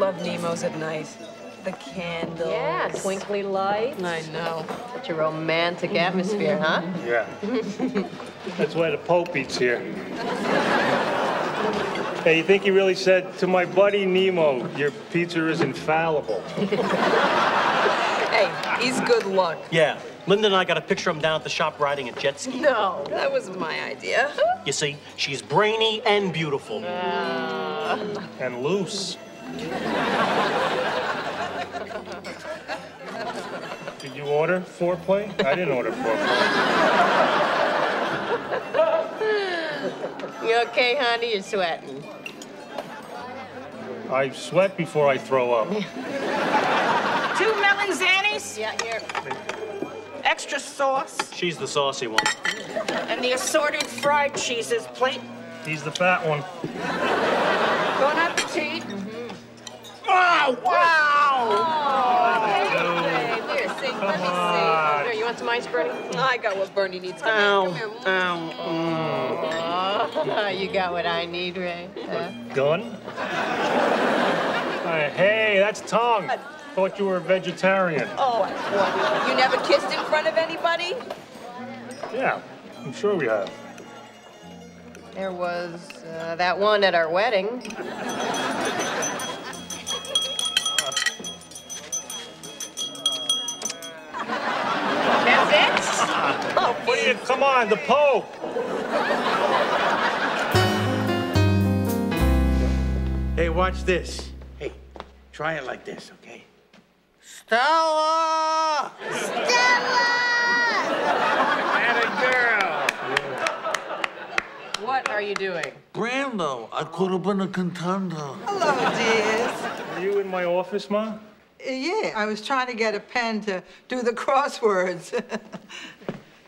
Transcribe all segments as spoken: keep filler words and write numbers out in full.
love Nemo's at night. The candles. Yeah, twinkly lights. I know. Such a romantic atmosphere, huh? Yeah. That's why the Pope eats here. Hey, you think he really said, to my buddy Nemo, your pizza is infallible? Hey, he's good luck. Yeah. Linda and I got a picture of him down at the shop riding a jet ski. No, that was my idea. You see, she's brainy and beautiful. Uh... And loose. Did you order foreplay? I didn't order foreplay. You okay, honey? You're sweating. I sweat before I throw up. Two melons, Annie's? Yeah, here. Extra sauce. She's the saucy one. And the assorted fried cheeses plate. He's the fat one. Bon appetit. Mm-hmm. Oh, wow! Oh. Let me see. Oh, there, you want some ice, Bernie? I got what Bernie needs. Come here. Come here. Ow. Oh, you got what I need, Ray. Uh. A gun? Right, hey, that's tongue. What? Thought you were a vegetarian. Oh, what? You never kissed in front of anybody? Yeah, I'm sure we have. There was uh, that one at our wedding. Oh, what do you, come on, the Pope. Hey, watch this. Hey, try it like this, okay? Stella! Stella! That a girl. What are you doing? Brando, I could have been a contender. Hello, dears. Are you in my office, Ma? Yeah, I was trying to get a pen to do the crosswords.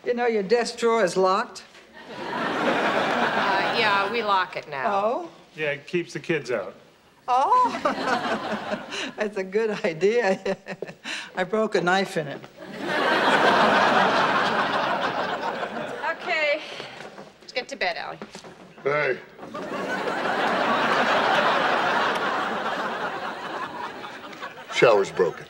You know, your desk drawer is locked? Uh, yeah, we lock it now. Oh? Yeah, it keeps the kids out. Oh! That's a good idea. I broke a knife in it. Okay. Let's get to bed, Allie. Hey. Shower's broken.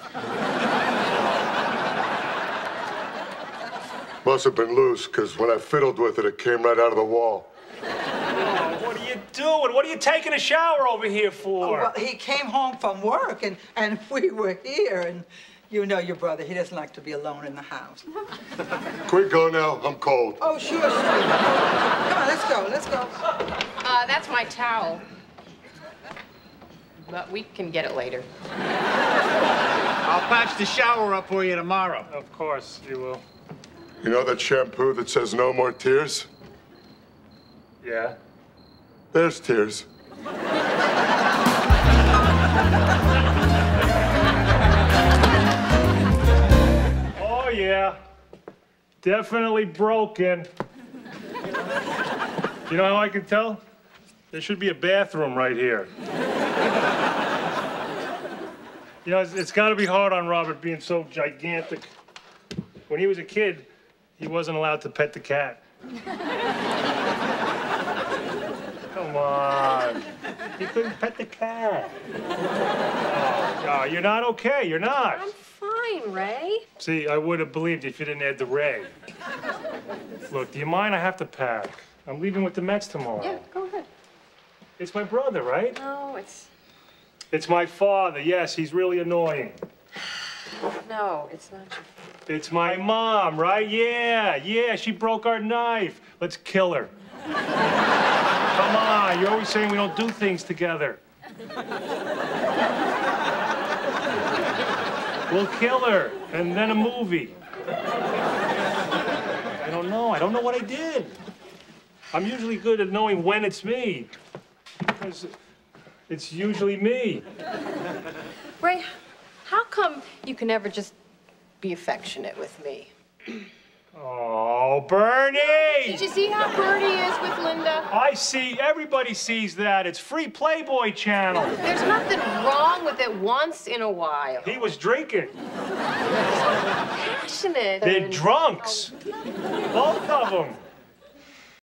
Must have been loose, because when I fiddled with it, it came right out of the wall. Oh, what are you doing? What are you taking a shower over here for? Oh, well, he came home from work, and, and we were here. And you know your brother, he doesn't like to be alone in the house. Can we go now? I'm cold. Oh, sure, sure. Come on, let's go, let's go. Uh, that's my towel. But we can get it later. I'll patch the shower up for you tomorrow. Of course, you will. You know that shampoo that says no more tears? Yeah. There's tears. Oh, yeah. Definitely broken. You know how I can tell? There should be a bathroom right here. You know, it's, it's got to be hard on Robert being so gigantic. When he was a kid, he wasn't allowed to pet the cat. Come on. He couldn't pet the cat. Oh, oh, you're not okay. You're not. I'm fine, Ray. See, I would have believed if you didn't add the Ray. Look, do you mind? I have to pack. I'm leaving with the Mets tomorrow. Yeah, go ahead. It's my brother, right? No, it's... It's my father. Yes, he's really annoying. No, it's not your... It's my mom, right? Yeah, yeah, she broke our knife. Let's kill her. Come on, you're always saying we don't do things together. We'll kill her, and then a movie. I don't know, I don't know what I did. I'm usually good at knowing when it's me. Because it's usually me. Ray, how come you can never just be affectionate with me? Oh, Bernie! Did you see how Bernie is with Linda? I see. Everybody sees that. It's free Playboy channel. There's nothing wrong with it once in a while. He was drinking. So passionate. They're and... drunks. Oh. Both of them.